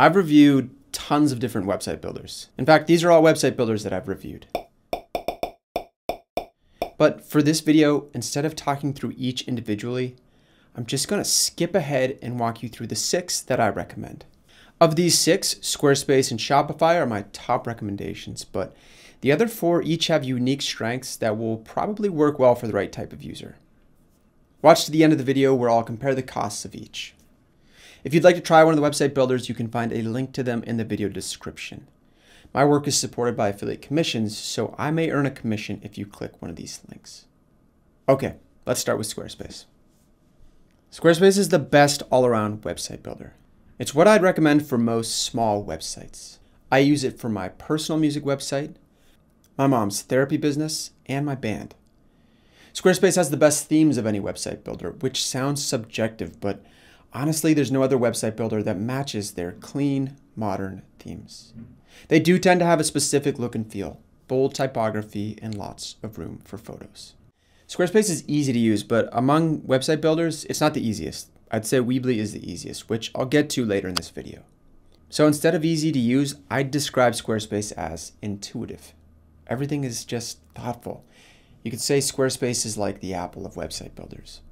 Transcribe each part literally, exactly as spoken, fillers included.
I've reviewed tons of different website builders. In fact, these are all website builders that I've reviewed. But for this video, instead of talking through each individually, I'm just going to skip ahead and walk you through the six that I recommend. Of these six, Squarespace and Shopify are my top recommendations, but the other four each have unique strengths that will probably work well for the right type of user. Watch to the end of the video where I'll compare the costs of each. If you'd like to try one of the website builders, you can find a link to them in the video description. My work is supported by affiliate commissions, so I may earn a commission if you click one of these links. Okay, let's start with Squarespace. Squarespace is the best all-around website builder. It's what I'd recommend for most small websites. I use it for my personal music website, my mom's therapy business, and my band. Squarespace has the best themes of any website builder, which sounds subjective, but honestly, there's no other website builder that matches their clean, modern themes. They do tend to have a specific look and feel, bold typography, and lots of room for photos. Squarespace is easy to use, but among website builders, it's not the easiest. I'd say Weebly is the easiest, which I'll get to later in this video. So instead of easy to use, I'd describe Squarespace as intuitive. Everything is just thoughtful. You could say Squarespace is like the Apple of website builders.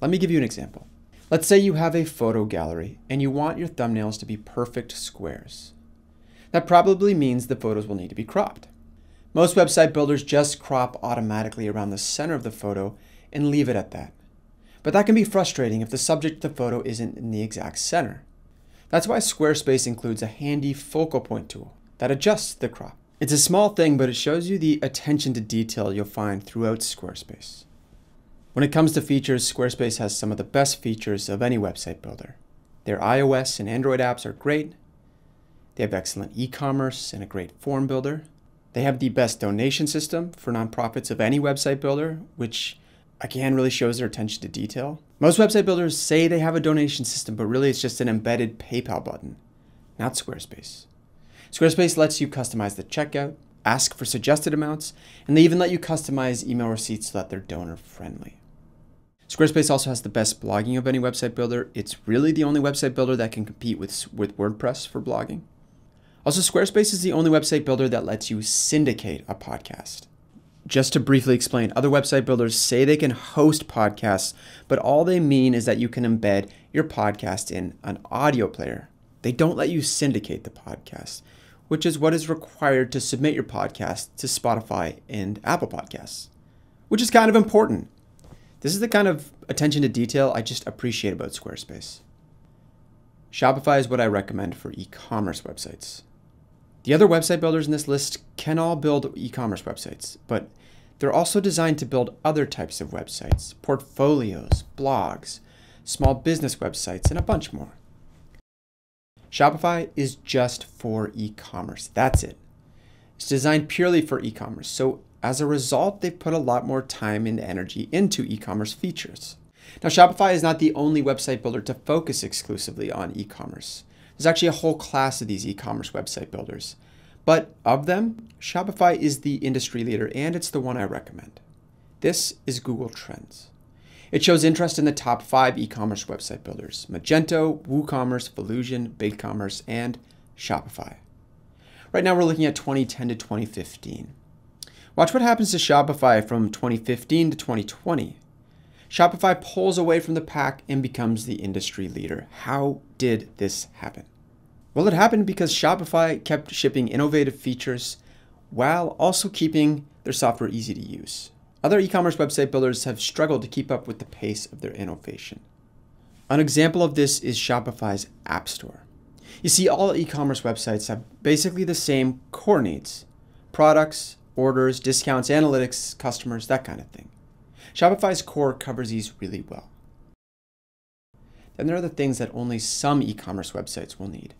Let me give you an example. Let's say you have a photo gallery and you want your thumbnails to be perfect squares. That probably means the photos will need to be cropped. Most website builders just crop automatically around the center of the photo and leave it at that. But that can be frustrating if the subject of the photo isn't in the exact center. That's why Squarespace includes a handy focal point tool that adjusts the crop. It's a small thing, but it shows you the attention to detail you'll find throughout Squarespace. When it comes to features, Squarespace has some of the best features of any website builder. Their iOS and Android apps are great. They have excellent e-commerce and a great form builder. They have the best donation system for nonprofits of any website builder, which again really shows their attention to detail. Most website builders say they have a donation system, but really it's just an embedded PayPal button, not Squarespace. Squarespace lets you customize the checkout, ask for suggested amounts, and they even let you customize email receipts so that they're donor-friendly. Squarespace also has the best blogging of any website builder. It's really the only website builder that can compete with, with WordPress for blogging. Also, Squarespace is the only website builder that lets you syndicate a podcast. Just to briefly explain, other website builders say they can host podcasts, but all they mean is that you can embed your podcast in an audio player. They don't let you syndicate the podcast, which is what is required to submit your podcast to Spotify and Apple Podcasts, which is kind of important. This is the kind of attention to detail I just appreciate about Squarespace. Shopify is what I recommend for e-commerce websites. The other website builders in this list can all build e-commerce websites, but they're also designed to build other types of websites, portfolios, blogs, small business websites, and a bunch more. Shopify is just for e-commerce. That's it. It's designed purely for e-commerce. So as a result, they put a lot more time and energy into e-commerce features. Now, Shopify is not the only website builder to focus exclusively on e-commerce. There's actually a whole class of these e-commerce website builders. But of them, Shopify is the industry leader, and it's the one I recommend. This is Google Trends. It shows interest in the top five e-commerce website builders: Magento, WooCommerce, Volusion, BigCommerce, and Shopify. Right now we're looking at twenty ten to twenty fifteen. Watch what happens to Shopify from twenty fifteen to twenty twenty. Shopify pulls away from the pack and becomes the industry leader. How did this happen? Well, it happened because Shopify kept shipping innovative features while also keeping their software easy to use. Other e-commerce website builders have struggled to keep up with the pace of their innovation. An example of this is Shopify's App Store. You see, all e-commerce websites have basically the same core needs: products, orders, discounts, analytics, customers, that kind of thing. Shopify's core covers these really well. Then there are the things that only some e-commerce websites will need: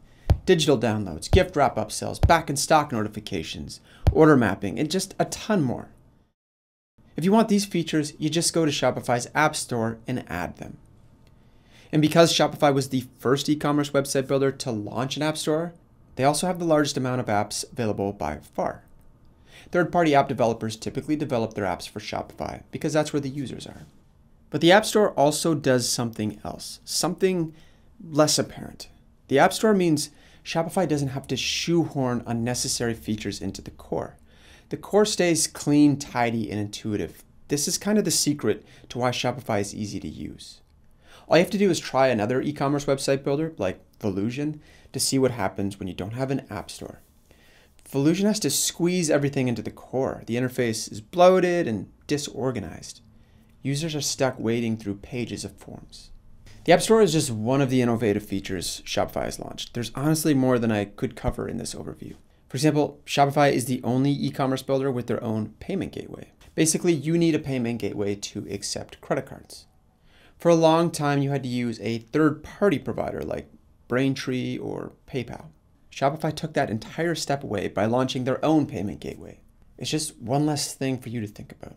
digital downloads, gift wrap-up sales, back-in-stock notifications, order mapping, and just a ton more. If you want these features, you just go to Shopify's App Store and add them. And because Shopify was the first e-commerce website builder to launch an app store, they also have the largest amount of apps available by far. Third-party app developers typically develop their apps for Shopify because that's where the users are. But the App Store also does something else, something less apparent. The App Store means Shopify doesn't have to shoehorn unnecessary features into the core. The core stays clean, tidy, and intuitive. This is kind of the secret to why Shopify is easy to use. All you have to do is try another e-commerce website builder like Volusion to see what happens when you don't have an app store. Volusion has to squeeze everything into the core. The interface is bloated and disorganized. Users are stuck wading through pages of forms. The App Store is just one of the innovative features Shopify has launched. There's honestly more than I could cover in this overview. For example, Shopify is the only e-commerce builder with their own payment gateway. Basically, you need a payment gateway to accept credit cards. For a long time, you had to use a third-party provider like Braintree or PayPal. Shopify took that entire step away by launching their own payment gateway. It's just one less thing for you to think about.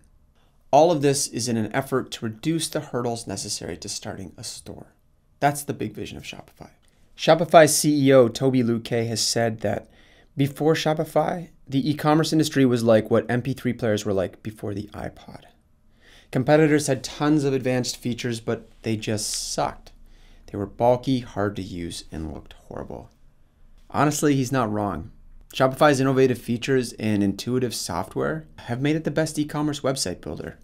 All of this is in an effort to reduce the hurdles necessary to starting a store. That's the big vision of Shopify. Shopify C E O Toby Luque has said that before Shopify, the e-commerce industry was like what M P three players were like before the iPod. Competitors had tons of advanced features, but they just sucked. They were bulky, hard to use, and looked horrible. Honestly, he's not wrong. Shopify's innovative features and intuitive software have made it the best e-commerce website builder.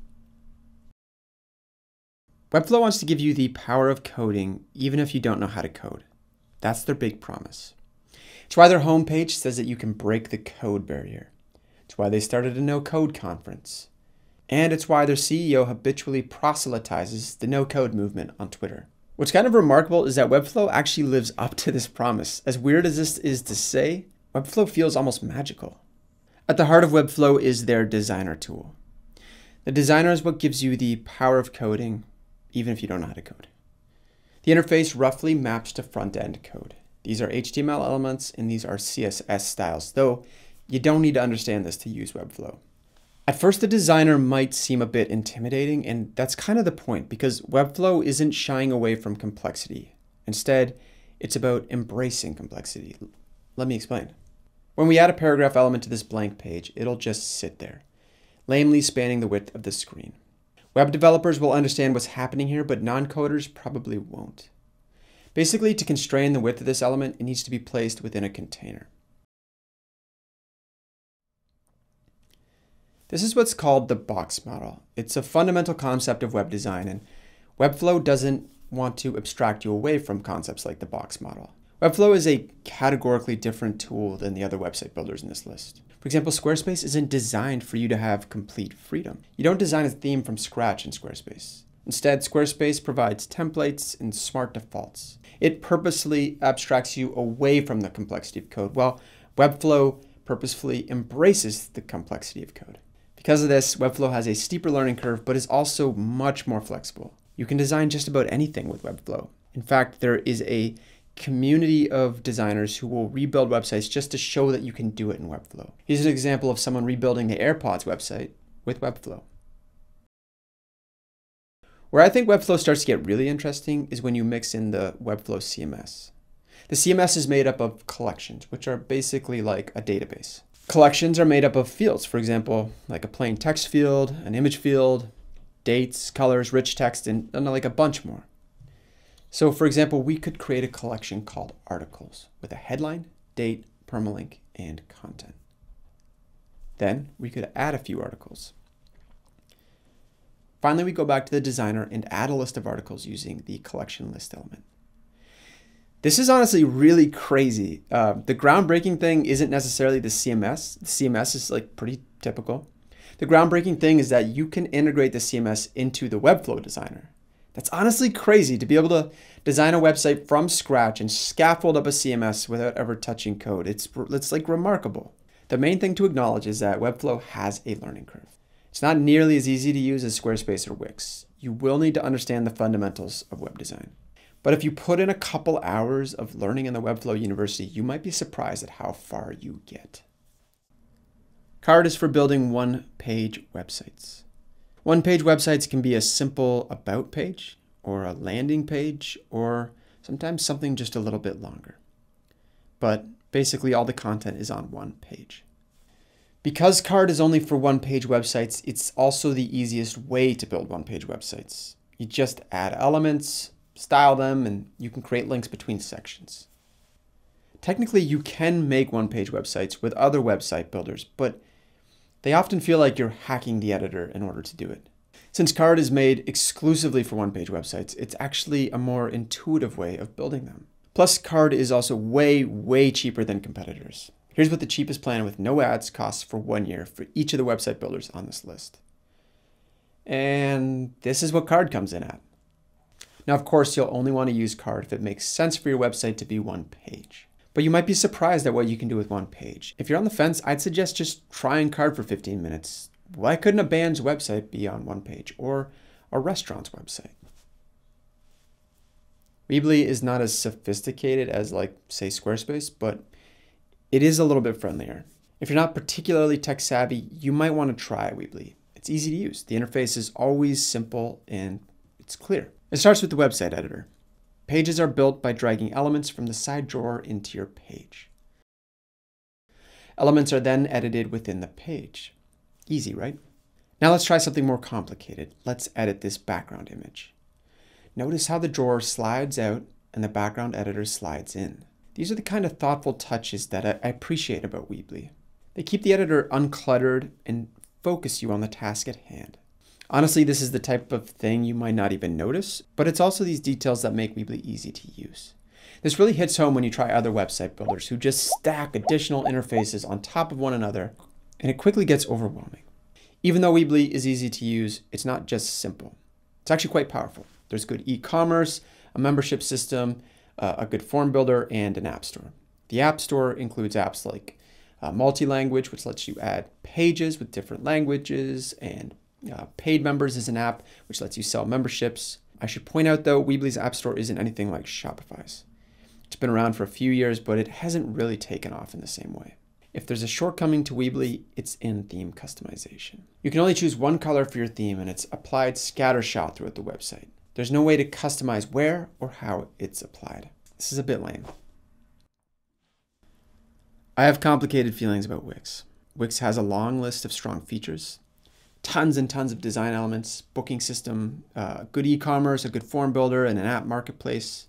Webflow wants to give you the power of coding even if you don't know how to code. That's their big promise. It's why their homepage says that you can break the code barrier. It's why they started a no-code conference. And it's why their C E O habitually proselytizes the no-code movement on Twitter. What's kind of remarkable is that Webflow actually lives up to this promise. As weird as this is to say, Webflow feels almost magical. At the heart of Webflow is their designer tool. The designer is what gives you the power of coding, even if you don't know how to code. The interface roughly maps to front-end code. These are H T M L elements and these are C S S styles, though you don't need to understand this to use Webflow. At first, the designer might seem a bit intimidating, and that's kind of the point, because Webflow isn't shying away from complexity. Instead, it's about embracing complexity. Let me explain. When we add a paragraph element to this blank page, it'll just sit there, lamely spanning the width of the screen. Web developers will understand what's happening here, but non-coders probably won't. Basically, to constrain the width of this element, it needs to be placed within a container. This is what's called the box model. It's a fundamental concept of web design, and Webflow doesn't want to abstract you away from concepts like the box model. Webflow is a categorically different tool than the other website builders in this list. For example, Squarespace isn't designed for you to have complete freedom. You don't design a theme from scratch in Squarespace. Instead, Squarespace provides templates and smart defaults. It purposely abstracts you away from the complexity of code, while Webflow purposefully embraces the complexity of code. Because of this, Webflow has a steeper learning curve, but is also much more flexible. You can design just about anything with Webflow. In fact, there is a community of designers who will rebuild websites just to show that you can do it in Webflow. Here's an example of someone rebuilding the AirPods website with Webflow. Where I think Webflow starts to get really interesting is when you mix in the Webflow C M S. The C M S is made up of collections, which are basically like a database. Collections are made up of fields, for example, like a plain text field, an image field, dates, colors, rich text, and, and like a bunch more. So for example, we could create a collection called articles with a headline, date, permalink, and content. Then we could add a few articles. Finally, we go back to the designer and add a list of articles using the collection list element. This is honestly really crazy. Uh, the groundbreaking thing isn't necessarily the C M S. The C M S is like pretty typical. The groundbreaking thing is that you can integrate the C M S into the Webflow designer. That's honestly crazy to be able to design a website from scratch and scaffold up a C M S without ever touching code. It's, it's like remarkable. The main thing to acknowledge is that Webflow has a learning curve. It's not nearly as easy to use as Squarespace or Wix. You will need to understand the fundamentals of web design. But if you put in a couple hours of learning in the Webflow University, you might be surprised at how far you get. Carrd is for building one-page websites. One-page websites can be a simple about page, or a landing page, or sometimes something just a little bit longer. But basically all the content is on one page. Because Carrd is only for one-page websites, it's also the easiest way to build one-page websites. You just add elements, style them, and you can create links between sections. Technically, you can make one-page websites with other website builders, but they often feel like you're hacking the editor in order to do it. Since Carrd is made exclusively for one-page websites, it's actually a more intuitive way of building them. Plus, Carrd is also way, way cheaper than competitors. Here's what the cheapest plan with no ads costs for one year for each of the website builders on this list. And this is what Carrd comes in at. Now, of course, you'll only want to use Carrd if it makes sense for your website to be one page. But you might be surprised at what you can do with one page. If you're on the fence, I'd suggest just trying Carrd for fifteen minutes. Why couldn't a band's website be on one page or a restaurant's website? Weebly is not as sophisticated as, like, say, Squarespace, but it is a little bit friendlier. If you're not particularly tech savvy, you might want to try Weebly. It's easy to use. The interface is always simple and it's clear. It starts with the website editor. Pages are built by dragging elements from the side drawer into your page. Elements are then edited within the page. Easy, right? Now let's try something more complicated. Let's edit this background image. Notice how the drawer slides out and the background editor slides in. These are the kind of thoughtful touches that I appreciate about Weebly. They keep the editor uncluttered and focus you on the task at hand. Honestly, this is the type of thing you might not even notice, but it's also these details that make Weebly easy to use. This really hits home when you try other website builders who just stack additional interfaces on top of one another, and it quickly gets overwhelming. Even though Weebly is easy to use, it's not just simple. It's actually quite powerful. There's good e-commerce, a membership system, uh, a good form builder, and an app store. The app store includes apps like uh, multi-language, which lets you add pages with different languages, and uh, paid members is an app which lets you sell memberships. I should point out, though, Weebly's app store isn't anything like Shopify's. It's been around for a few years, but it hasn't really taken off in the same way. If there's a shortcoming to Weebly, it's in theme customization. You can only choose one color for your theme, and it's applied scattershot throughout the website. There's no way to customize where or how it's applied. This is a bit lame. I have complicated feelings about Wix. Wix has a long list of strong features, tons and tons of design elements, booking system, uh, good e-commerce, a good form builder, and an app marketplace.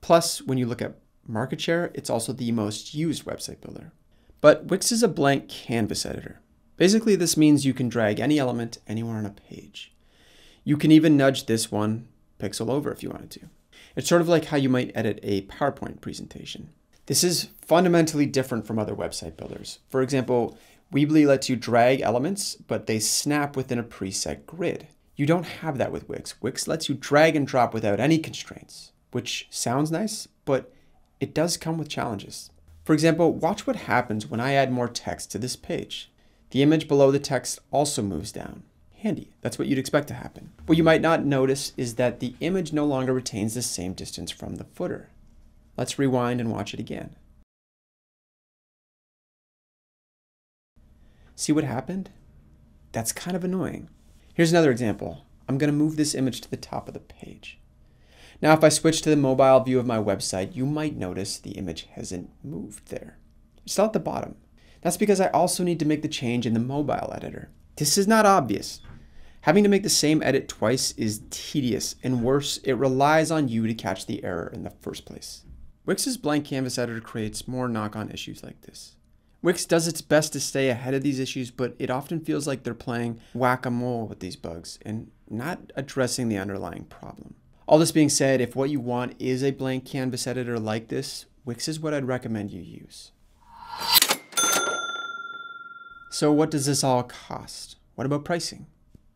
Plus, when you look at market share, it's also the most used website builder. But Wix is a blank canvas editor. Basically, this means you can drag any element anywhere on a page. You can even nudge this one pixel over if you wanted to. It's sort of like how you might edit a PowerPoint presentation. This is fundamentally different from other website builders. For example, Weebly lets you drag elements, but they snap within a preset grid. You don't have that with Wix. Wix lets you drag and drop without any constraints, which sounds nice, but it does come with challenges. For example, watch what happens when I add more text to this page. The image below the text also moves down. Handy. That's what you'd expect to happen. What you might not notice is that the image no longer retains the same distance from the footer. Let's rewind and watch it again. See what happened? That's kind of annoying. Here's another example. I'm going to move this image to the top of the page. Now, if I switch to the mobile view of my website, you might notice the image hasn't moved there. It's still at the bottom. That's because I also need to make the change in the mobile editor. This is not obvious. Having to make the same edit twice is tedious, and worse, it relies on you to catch the error in the first place. Wix's blank canvas editor creates more knock-on issues like this. Wix does its best to stay ahead of these issues, but it often feels like they're playing whack-a-mole with these bugs and not addressing the underlying problem. All this being said, if what you want is a blank canvas editor like this, Wix is what I'd recommend you use. So what does this all cost? What about pricing?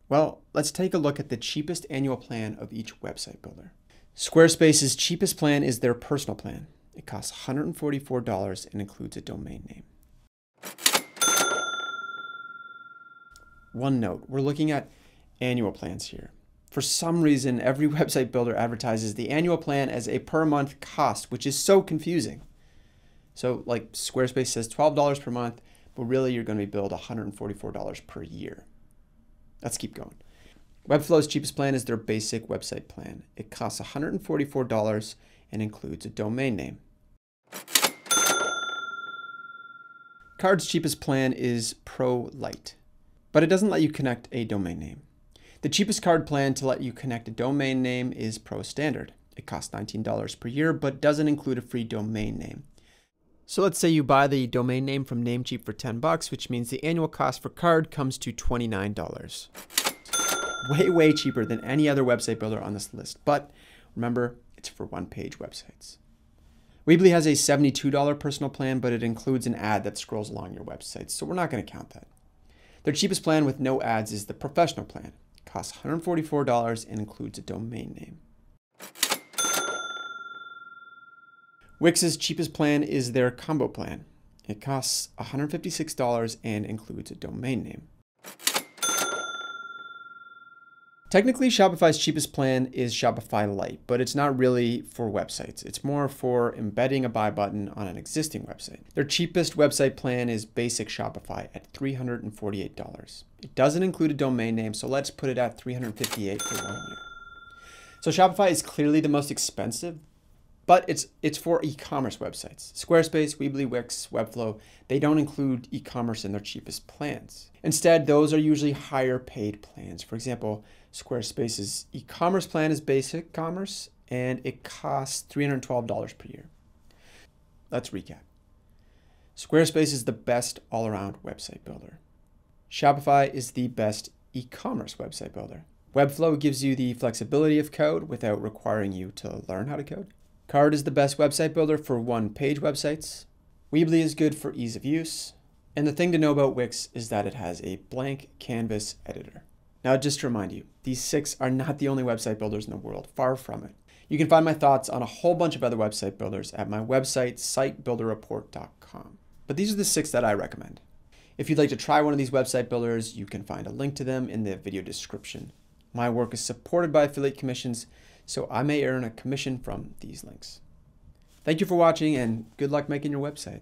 Well, let's take a look at the cheapest annual plan of each website builder. Squarespace's cheapest plan is their personal plan. It costs one hundred forty-four dollars and includes a domain name. One note, we're looking at annual plans here. For some reason, every website builder advertises the annual plan as a per month cost, which is so confusing. So like Squarespace says twelve dollars per month, but really you're going to be billed one hundred forty-four dollars per year. Let's keep going. Webflow's cheapest plan is their basic website plan. It costs one hundred forty-four dollars and includes a domain name. Carrd's cheapest plan is Pro Lite, but it doesn't let you connect a domain name. The cheapest Carrd plan to let you connect a domain name is Pro Standard. It costs nineteen dollars per year, but doesn't include a free domain name. So let's say you buy the domain name from Namecheap for ten bucks, which means the annual cost for Carrd comes to twenty-nine dollars. Way, way cheaper than any other website builder on this list. But remember, it's for one-page websites. Weebly has a seventy-two dollar personal plan, but it includes an ad that scrolls along your website, so we're not going to count that. Their cheapest plan with no ads is the professional plan. It costs one hundred forty-four dollars and includes a domain name. Wix's cheapest plan is their combo plan. It costs one hundred fifty-six dollars and includes a domain name. Technically, Shopify's cheapest plan is Shopify Lite, but it's not really for websites. It's more for embedding a buy button on an existing website. Their cheapest website plan is Basic Shopify at three hundred forty-eight dollars. It doesn't include a domain name, so let's put it at three hundred fifty-eight dollars for one year. So Shopify is clearly the most expensive, but it's, it's for e-commerce websites. Squarespace, Weebly, Wix, Webflow, they don't include e-commerce in their cheapest plans. Instead, those are usually higher paid plans. For example, Squarespace's e-commerce plan is Basic Commerce, and it costs three hundred twelve dollars per year. Let's recap. Squarespace is the best all-around website builder. Shopify is the best e-commerce website builder. Webflow gives you the flexibility of code without requiring you to learn how to code. Carrd is the best website builder for one-page websites. Weebly is good for ease of use. And the thing to know about Wix is that it has a blank canvas editor. Now, just to remind you, these six are not the only website builders in the world, far from it. You can find my thoughts on a whole bunch of other website builders at my website, site builder report dot com. But these are the six that I recommend. If you'd like to try one of these website builders, you can find a link to them in the video description. My work is supported by affiliate commissions, so I may earn a commission from these links. Thank you for watching, and good luck making your website.